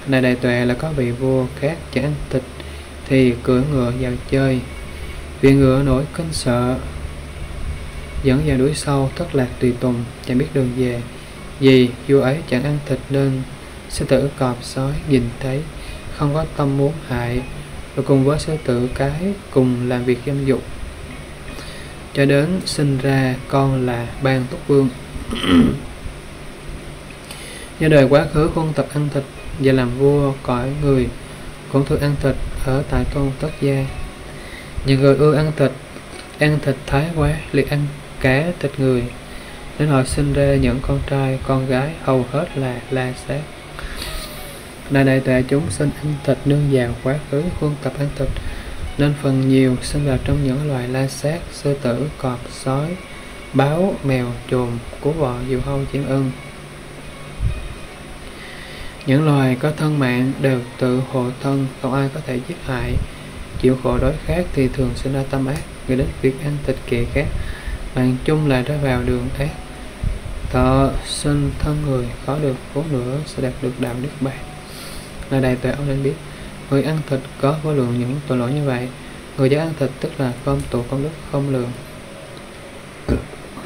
Này Đại Tuệ, là có vị vua khác chẳng ăn thịt thì cưỡi ngựa vào chơi. Vì ngựa nổi kinh sợ, dẫn vào đuổi sau, thất lạc tùy tùng, chẳng biết đường về. Vì vua ấy chẳng ăn thịt nên sư tử cọp sói nhìn thấy, không có tâm muốn hại, rồi cùng với sư tử cái cùng làm việc dâm dục, cho đến sinh ra con là Ban Túc Vương. Do đời quá khứ con tập ăn thịt và làm vua cõi người, cũng thường ăn thịt ở tại Tôn Tất Gia. Những người ưa ăn thịt thái quá, liệt ăn cá thịt người, nên họ sinh ra những con trai, con gái hầu hết là la sát. Đại Đại Tuệ, chúng sinh ăn thịt nương vào quá khứ huân tập ăn thịt, nên phần nhiều sinh vào trong những loài la sát, sư tử, cọp, sói, báo, mèo, chồn, cú bọ, diều hâu, chim ưng. Những loài có thân mạng đều tự hộ thân, không ai có thể giết hại. Chịu khổ đói khát thì thường sinh ra tâm ác, người đến việc ăn thịt kẻ khác, bạn chung là ra vào đường ác. Thọ sinh thân người khó được, vốn nữa sẽ đạt được đạo Niết Bàn. Là Đại Tuệ, ông nên biết người ăn thịt có vô lượng những tội lỗi như vậy. Người dám ăn thịt tức là không tụ công đức không lượng.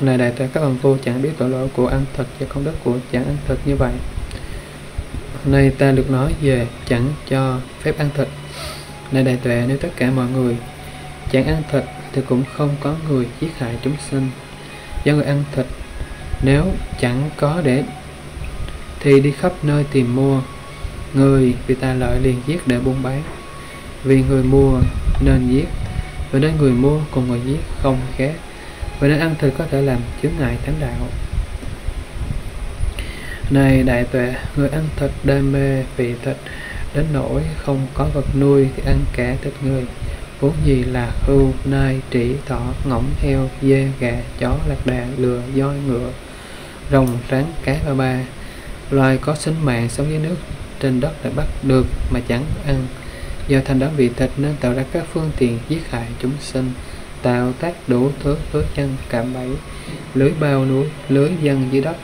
Là Đại Tuệ, các ông vô chẳng biết tội lỗi của ăn thịt và công đức của chẳng ăn thịt như vậy. Nay ta được nói về chẳng cho phép ăn thịt. Này Đại Tuệ, nếu tất cả mọi người chẳng ăn thịt thì cũng không có người giết hại chúng sinh. Do người ăn thịt nếu chẳng có để thì đi khắp nơi tìm mua. Người vì ta lợi liền giết để buôn bán, vì người mua nên giết, và đến người mua cùng người giết không khác. Và nên ăn thịt có thể làm chướng ngại thánh đạo. Này Đại Tuệ, người ăn thịt đam mê vị thịt đến nỗi không có vật nuôi thì ăn cả thịt người. Vốn gì là hưu, nai, trĩ, thỏ, ngỗng, heo, dê, gà, chó, lạc đà, lừa, voi, ngựa, rồng, rắn, cá ba ba. Loài có sinh mạng sống dưới nước, trên đất lại bắt được mà chẳng ăn. Do thành đó vị thịt nên tạo ra các phương tiện giết hại chúng sinh, tạo tác đủ thứ lưới chăn, cạm bẫy, lưới bao núi, lưới dân dưới đất,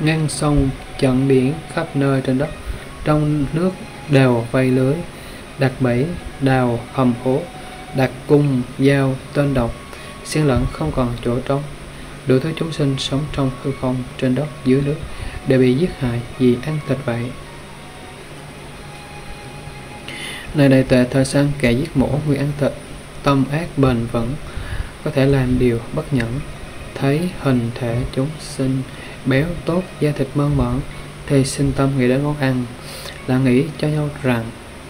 ngang sông, trận biển, khắp nơi trên đất, trong nước đều vây lưới, đặt bẫy, đào, hầm hố, đặt cung, dao, tên độc, xen lẫn không còn chỗ trống. Đủ thứ chúng sinh sống trong hư không, trên đất, dưới nước đều bị giết hại vì ăn thịt vậy. Này Đại Tuệ, thời gian kẻ giết mổ người ăn thịt, tâm ác bền vững, có thể làm điều bất nhẫn. Thấy hình thể chúng sinh béo tốt, da thịt mơn mởn thì sinh tâm nghĩ đến món ăn, là nghĩ cho nhau rằng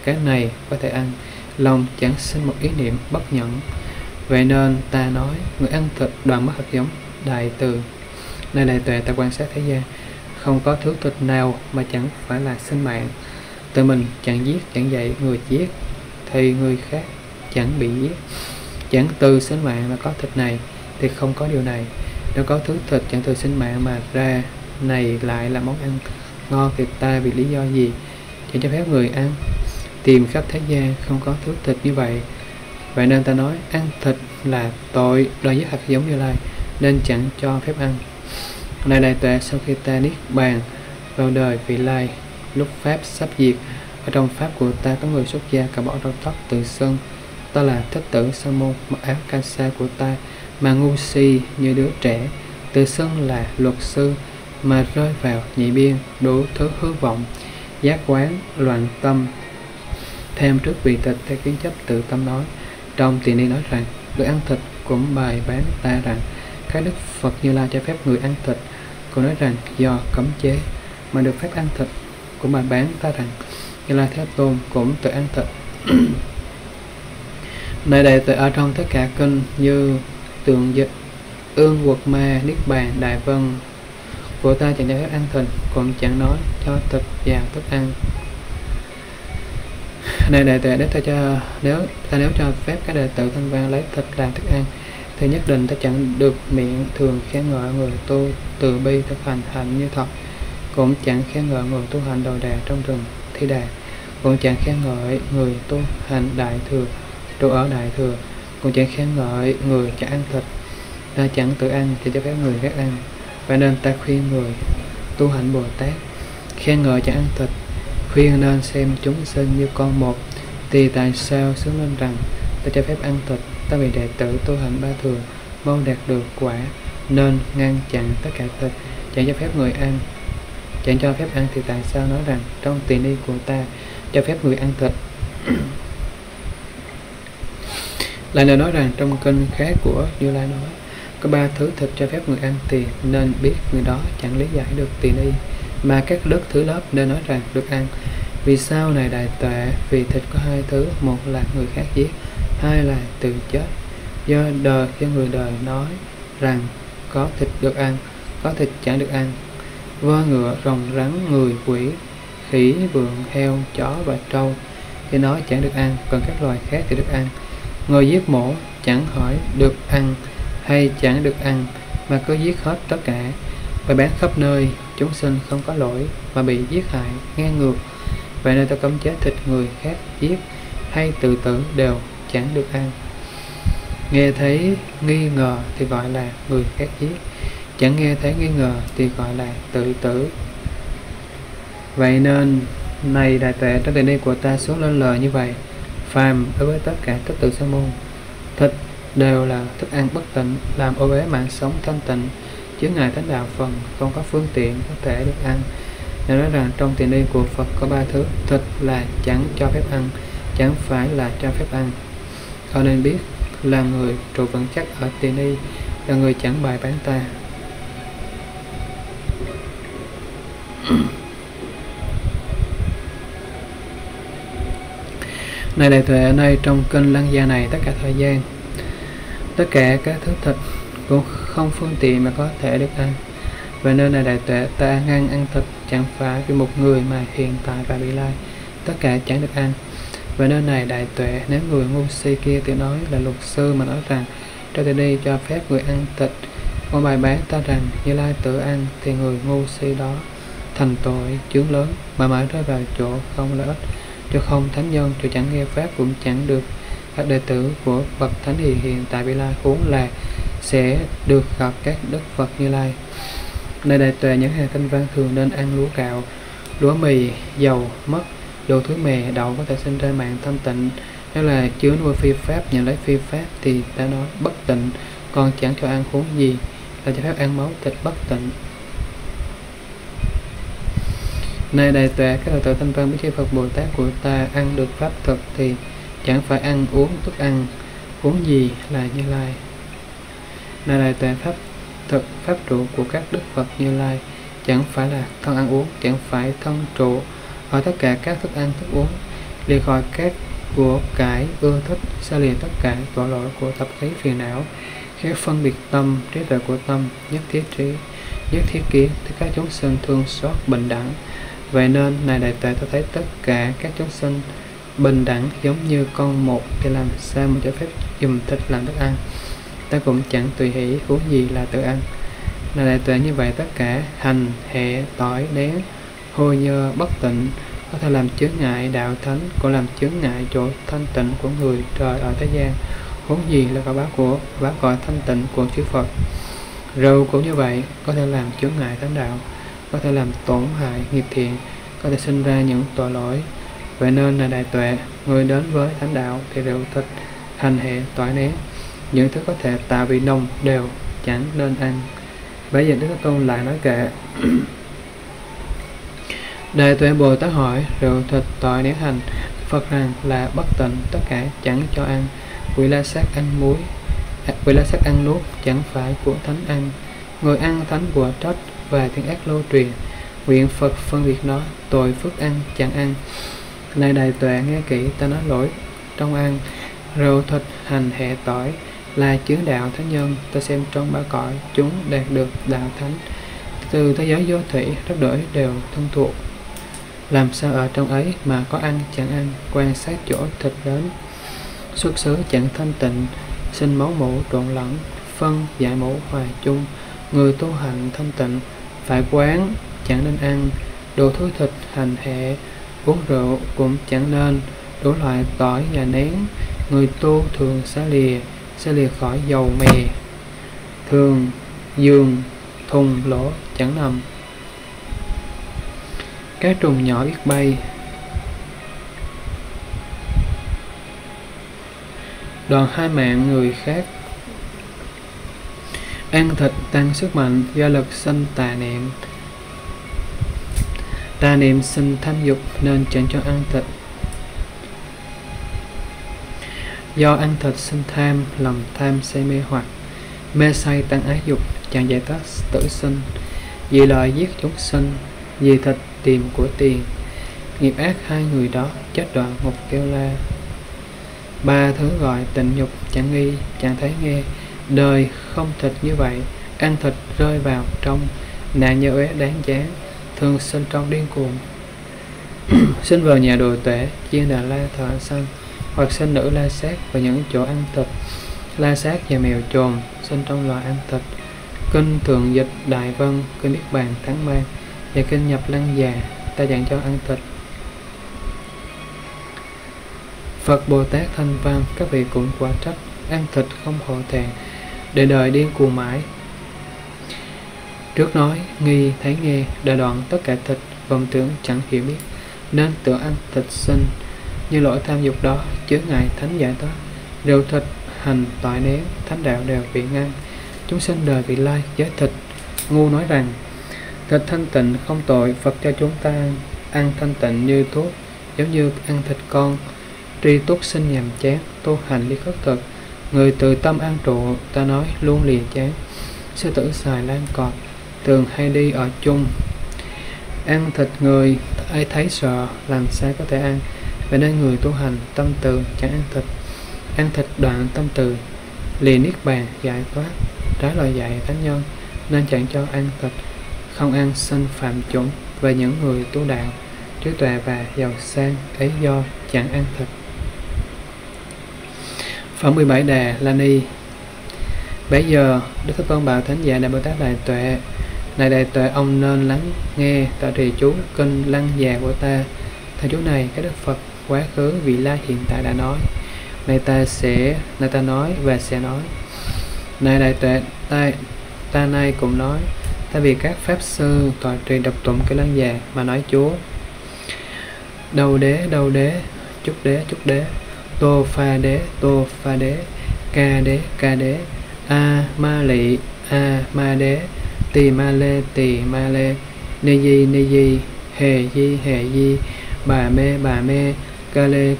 cái này có thể ăn, lòng chẳng sinh một ý niệm bất nhẫn. Vậy nên ta nói người ăn thịt đoàn mất hạt giống đại từ. Này Đại Tuệ, ta quan sát thế gian, không có thứ thịt nào mà chẳng phải là sinh mạng. Tự mình chẳng giết, chẳng dạy người giết thì người khác chẳng bị giết. Chẳng từ sinh mạng mà có thịt này thì không có điều này. Nếu có thứ thịt chẳng từ sinh mạng mà ra, này lại là món ăn ngon thì ta vì lý do gì chẳng cho phép người ăn? Tìm khắp thế gian không có thứ thịt như vậy. Vậy nên ta nói ăn thịt là tội, đòi giết hạt giống Như Lai, nên chẳng cho phép ăn. Này Đại Tuệ, sau khi ta niết bàn vào đời vị Lai, lúc pháp sắp diệt, ở trong pháp của ta có người xuất gia cạo bỏ râu tóc tự xưng ta là Thích Tử Sa Môn, mặc áo ca sa của ta mà ngu si như đứa trẻ, tự xưng là luật sư mà rơi vào nhị biên, đủ thứ hư vọng, giác quán, loạn tâm, thêm trước vị thịt theo kiến chấp tự tâm nói. Trong tiền ni nói rằng người ăn thịt cũng bài bán ta rằng các đức Phật Như Lai cho phép người ăn thịt, cũng nói rằng do cấm chế mà được phép ăn thịt, cũng bài bán ta rằng Như Lai Thế Tôn cũng tự ăn thịt. Nơi đây tự ở trong tất cả kinh như Tượng Dịch, Ương Quật Ma, Niết Bàn, Đại Vân của ta chẳng cho phép ăn thịt, còn chẳng nói cho thịt vào thức ăn. Này Đại Tuệ, nếu ta cho phép các đệ tử thanh văn lấy thịt làm thức ăn thì nhất định ta chẳng được miệng thường khen ngợi người tu từ bi thực hành hạnh như thật, cũng chẳng khen ngợi người tu hành đầu đà trong rừng Thi Đà, cũng chẳng khen ngợi người tu hành đại thừa trụ ở đại thừa, cũng chẳng khen ngợi người chẳng ăn thịt. ta chẳng tự ăn thì cho các người khác ăn. Và nên ta khuyên người tu hạnh Bồ Tát, khen ngợi chẳng ăn thịt, khuyên nên xem chúng sinh như con một. Thì tại sao xứng lên rằng ta cho phép ăn thịt, ta bị đệ tử tu hạnh ba thừa mong đạt được quả, nên ngăn chặn tất cả thịt, chẳng cho phép người ăn, chẳng cho phép ăn, thì tại sao nói rằng trong tỳ ni của ta cho phép người ăn thịt? Lại là nói rằng trong kinh khác của Như Lai nói có ba thứ thịt cho phép người ăn thì nên biết người đó chẳng lý giải được tỳ ni, mà các lớp thứ lớp nên nói rằng được ăn. Vì sao này Đại Tuệ? Vì thịt có hai thứ, một là người khác giết, hai là tự chết. Do đời khi người đời nói rằng có thịt được ăn, có thịt chẳng được ăn, voi ngựa, rồng rắn, người, quỷ, khỉ, vượn, heo, chó và trâu thì nói chẳng được ăn, còn các loài khác thì được ăn. Người giết mổ chẳng hỏi được ăn hay chẳng được ăn mà cứ giết hết tất cả và bán khắp nơi, chúng sinh không có lỗi mà bị giết hại ngang ngược. Vậy nên ta cấm chế thịt người khác giết hay tự tử đều chẳng được ăn. Nghe thấy nghi ngờ thì gọi là người khác giết, chẳng nghe thấy nghi ngờ thì gọi là tự tử. Vậy nên này Đại Tuệ, trong tỳ ni của ta xuống lên lời như vậy: phàm đối với tất cả các tự sa môn, thịt đều là thức ăn bất tịnh, làm ô uế mạng sống thanh tịnh, chướng ngại thánh đạo phần, không có phương tiện có thể được ăn. Nên nói rằng trong tỳ ni của Phật có ba thứ thịt là chẳng cho phép ăn, chẳng phải là cho phép ăn. Họ nên biết là người trụ vững chắc ở tỳ ni là người chẳng bài bán ta. Này Đại Tuệ, nay trong kinh Lăng Già này, tất cả thời gian, tất cả các thứ thịt cũng không phương tiện mà có thể được ăn. Và nơi này Đại Tuệ, ta ngăn ăn thịt chẳng phải vì một người mà hiện tại và vị lai tất cả chẳng được ăn. Và nơi này Đại Tuệ, nếu người ngu si kia thì nói là luật sư mà nói rằng trong tỳ ni cho phép người ăn thịt, ông bài bán ta rằng Như Lai tự ăn, thì người ngu si đó thành tội chướng lớn mà mãi rơi vào chỗ không lợi ích, cho không thánh nhân, cho chẳng nghe pháp, cũng chẳng được các đệ tử của bậc thánh hiền hiện tại vị lai, huống là sẽ được gặp các đức Phật Như Lai. Nơi Đại Tuệ, những hàng thanh văn thường nên ăn lúa gạo, lúa mì, dầu, mứt, đồ thứ mè, đậu có thể sinh ra mạng thanh tịnh. Nếu là chứa nuôi phi pháp, nhận lấy phi pháp thì ta nói bất tịnh, còn chẳng cho ăn, huống gì là cho phép ăn máu thịt bất tịnh. Nơi Đại Tuệ, các đệ tử thanh văn bích chí Phật Bồ Tát của ta ăn được pháp thực thì chẳng phải ăn uống thức ăn, huống gì là Như Lai. Nơi Đại Tuệ, pháp thực, pháp trụ của các đức Phật Như Lai chẳng phải là thân ăn uống, chẳng phải thân trụ ở tất cả các thức ăn thức uống, lìa khỏi các của cải ưa thích, xa lìa tất cả tội lỗi của tập khí phiền não, khéo phân biệt tâm, trí tuệ của tâm, nhất thiết trí, nhất thiết kiến, tất cả chúng sinh thương xót bình đẳng. Vậy nên này Đại Tuệ, ta thấy tất cả các chúng sinh bình đẳng giống như con một, thì làm sao mà cho phép dùng thịt làm thức ăn? Ta cũng chẳng tùy hỷ, huống gì là tự ăn. Này Đại Tuệ, như vậy tất cả hành, hẹ, tỏi, nén, hôi nhơ, bất tịnh có thể làm chướng ngại đạo thánh, cũng làm chướng ngại chỗ thanh tịnh của người trời ở thế gian, huống gì là quả báo của bác gọi thanh tịnh của chư Phật. Râu cũng như vậy, có thể làm chướng ngại thánh đạo, có thể làm tổn hại nghiệp thiện, có thể sinh ra những tội lỗi. Vậy nên là Đại Tuệ, người đến với thánh đạo thì rượu, thịt, hành, hệ, tỏi, nén, những thứ có thể tạo vị nồng đều chẳng nên ăn. Bây giờ Đức Thế Tôn lại nói kệ: Đại Tuệ Bồ Tát hỏi, rượu, thịt, tỏi, nén, hành, Phật rằng là bất tịnh, tất cả chẳng cho ăn. Quỷ la sát ăn muối, quỷ la sát ăn nuốt, chẳng phải của thánh ăn. Người ăn thánh của trách và tiếng ác lưu truyền, nguyện Phật phân biệt nó, tội phước ăn chẳng ăn. Này Đại Tuệ, nghe kỹ, ta nói lỗi trong ăn rượu, thịt, hành, hẹ, tỏi là chướng đạo thánh nhân. Ta xem trong ba cõi chúng đạt được đạo thánh, từ thế giới vô thủy rất đổi đều thân thuộc, làm sao ở trong ấy mà có ăn chẳng ăn? Quan sát chỗ thịt đến, xuất xứ chẳng thanh tịnh, sinh máu mủ trộn lẫn, phân giải mũ hòa chung. Người tu hành thanh tịnh phải quán chẳng nên ăn đồ thối thịt, hành, hẹ, uống rượu cũng chẳng nên, đủ loại tỏi và nén. Người tu thường xá lìa khỏi dầu mè, thương, dương, thung, lỗ, chấn âm. Các trùng nhỏ biết bay. Đoàn hai mạng người khác. Ăn thịt tăng sức mạnh, do lực sinh tà niệm. Tà niệm sinh tham dục nên chẳng cho ăn thịt. Do ăn thịt sinh tham, lòng tham say mê hoặc. Mê say tăng ái dục, chẳng giải thoát tử sinh. Vì lợi giết chúng sinh, vì thịt tìm của tiền. Nghiệp ác hai người đó, chết đọa ngục kêu la. Ba thứ gọi tịnh nhục, chẳng nghi, chẳng thấy nghe. Đời không thịt như vậy, ăn thịt rơi vào trong. Nạn như uế đáng chán, thường sinh trong điên cuồng. Sinh vào nhà đồ tể, chiên Đà La thợ săn, hoặc sinh nữ la sát và những chỗ ăn thịt. La sát và mèo chồn sinh trong loài ăn thịt. Kinh Thượng Dịch Đại Vân, Kinh Niết Bàn Thắng Mang và Kinh Nhập Lăng Già, ta dặn cho ăn thịt. Phật Bồ Tát Thanh Văn, các vị cũng quả trách, ăn thịt không hổ thẹn, để đời điên cuồng mãi. Trước nói, nghi, thấy nghe, đã đoạn tất cả thịt, vọng tưởng chẳng hiểu biết, nên tự ăn thịt sinh. Như lỗi tham dục đó, chứa ngại thánh giải thoát. Rượu thịt, hành, tỏi nén, thánh đạo đều bị ngăn. Chúng sinh đời vị lai, giới thịt. Ngu nói rằng, thịt thanh tịnh không tội, Phật cho chúng ta ăn thanh tịnh như thuốc, giống như ăn thịt con. Tri túc sinh nhàm chán, tu hành đi khất thực. Người từ tâm ăn trụ, ta nói luôn liền chán. Sư tử xài lan cọp, thường hay đi ở chung. Ăn thịt người, ai thấy sợ, làm sao có thể ăn. Vậy nên người tu hành, tâm từ chẳng ăn thịt. Ăn thịt đoạn tâm từ, liền niết bàn giải thoát. Trái lời dạy thánh nhân, nên chẳng cho ăn thịt. Không ăn sinh phạm chủng, và những người tu đạo, trí tuệ và giàu sang, ấy do chẳng ăn thịt. Phẩm 17 Đà-la-ni. Bấy giờ, Đức Thế Tôn bảo thánh giả Đại Bồ Tát Đại Tuệ: Này Đại Tuệ, ông nên lắng nghe ta trì chú Kinh Lăng Già của ta. Thầy chú này, các Đức Phật quá khứ, vị lai, hiện tại đã nói. Nay ta nói và sẽ nói. Này Đại Tuệ, ta nay cũng nói. Ta vì các pháp sư tọa trì đọc tụng Kinh Lăng Già mà nói chú: Đầu đế, chúc đế, chúc đế. Tô pha đế, ca đế, ca đế. A ma lị, a ma đế. Tỳ ma lê, ni di, hề di, hề di. Bà mê, ca lê,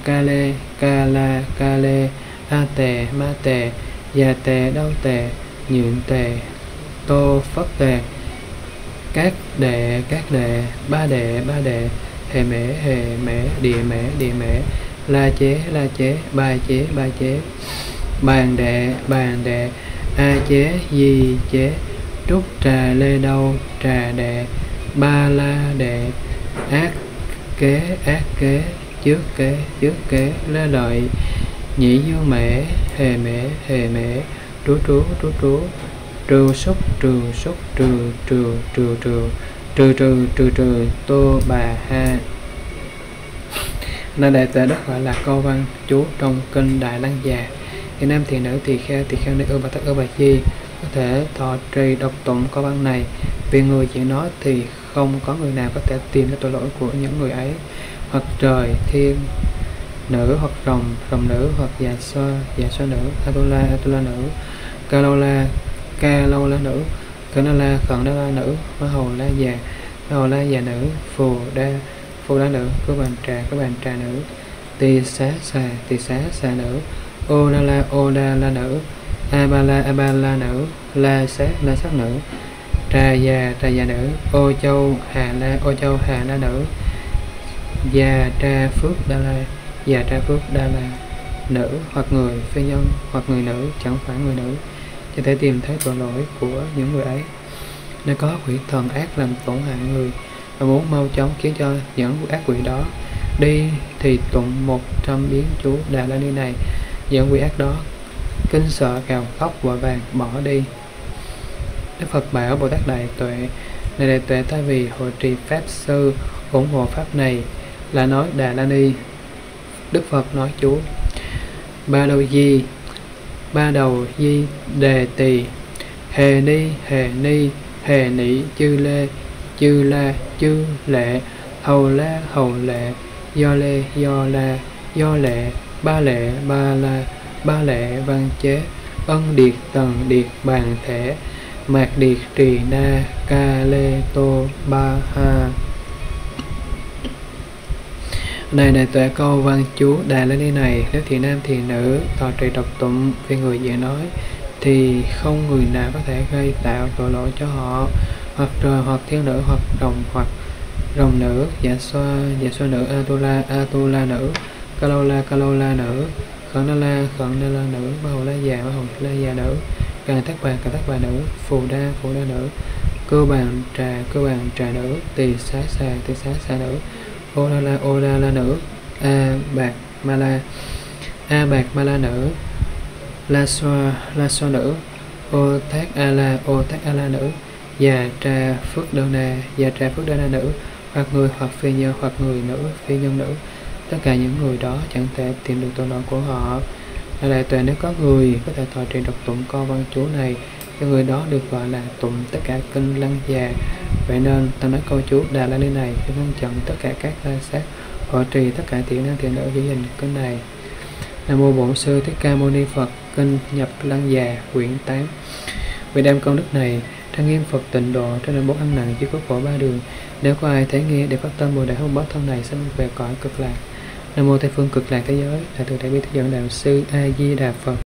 ca la, ca lê. A tề, ma tề, già tề, đau tề, nhượng tề, tô phất tề. Các đệ, ba đệ, ba đệ. Hề mễ, địa mễ, địa mễ. La chế, ba chế, ba chế. Bàn đệ, a chế, di chế. Trúc trà lê đâu, trà đệ. Ba la đệ, ác kế, trước kế, trước kế. Lê lợi, nhĩ dương mễ, hề mễ, hề mễ. Trú trú, trú trú. Trừ xúc, trừ xúc, trừ, trừ, trừ, trừ. Trừ trừ trừ trừ tô bà ha. Nên Đại Tuệ, đất gọi là câu văn chú trong Kinh Đại Lăng Già. Thì nam thì nữ tỳ kheo ni ưu bà tát ưu bà di có thể thọ trì đọc tụng câu văn này. Vì người chỉ nói thì không có người nào có thể tìm ra tội lỗi của những người ấy, hoặc trời, thiên, nữ, hoặc rồng, rồng nữ, hoặc già xoa nữ, atula nữ, ca lâu la nữ, Cẩn Đa La, Cẩn Đa La nữ, Mã Hầu La già nữ, Phù Đa nữ, Cứ Bàn Trà nữ, Tỳ Xá nữ, Ô Đa La nữ, A Ba La nữ, La Sát nữ, Trà già nữ, Ô Châu Hà La nữ, Già Tra Phước Đa La nữ, hoặc người phi nhân, hoặc người nữ, chẳng phải người nữ. Có thể tìm thấy tội lỗi của những người ấy. Nếu có quỷ thần ác làm tổn hại người và muốn mau chóng khiến cho những ác quỷ đó đi, thì tụng 100 biến chú Đà La Ni này. Những quỷ ác đó kinh sợ gào khóc vội vàng bỏ đi. Đức Phật bảo Bồ Tát Đại Tuệ: Này Đại Tuệ, thay vì hội trì pháp sư ủng hộ pháp này là nói Đà La Ni, Đức Phật nói chú Ba Đầu Di Đề Tỳ Hề ni, hề ni, hề nị chư lê, chư la, chư lệ, hầu la, hầu lệ, do lê, do la, do lệ, ba la, ba lệ văn chế, ân điệt tần điệt bàn thể, mạc điệt trì na, ca lê tô ba ha. Này Đại Tuệ, câu văn chú Đà La Ni này, nếu thiện nam thiện nữ thọ trì độc tụng về người dạy nói, thì không người nào có thể gây tạo tội lỗi cho họ, hoặc trời, hoặc thiên nữ, hoặc rồng nữ, dạ xoa nữ, atula nữ, calola nữ, khẩn na la nữ, ma hầu la già nữ, cà tác bà nữ, phù đa nữ, cơ bàn trà nữ, tỳ xá xà nữ, ô la nữ, a bạc ma la nữ, la xoa nữ, ô thác a la nữ, già trà phước đa na nữ, hoặc người hoặc phi nhân, hoặc người nữ phi nhân nữ. Tất cả những người đó chẳng thể tìm được tội lỗi của họ. Đại Tuệ, nếu có người có thể thọ trì đọc tụng câu văn chú này, cho người đó được gọi là tụng tất cả kinh Lăng Già. Vậy nên ta nói câu chú Đà La Ni này để ngăn chặn tất cả các la sát, hộ trì tất cả thiện nam thiện nữ giữ gìn kinh này. Nam mô Bổn Sư Thích Ca Mâu Ni Phật. Kinh Nhập Lăng Già quyển 8. Vì đem công đức này trang nghiêm Phật tịnh độ trên nền bốn ăn nặng dưới quốc phổ ba đường. Nếu có ai thấy nghe để phát tâm Bồ Đề không báo thân này sẽ về cõi cực lạc. Nam mô Tây phương cực lạc thế giới, Đại Từ Đại Bi Thích Dẫn Đạo Sư A Di Đà Phật.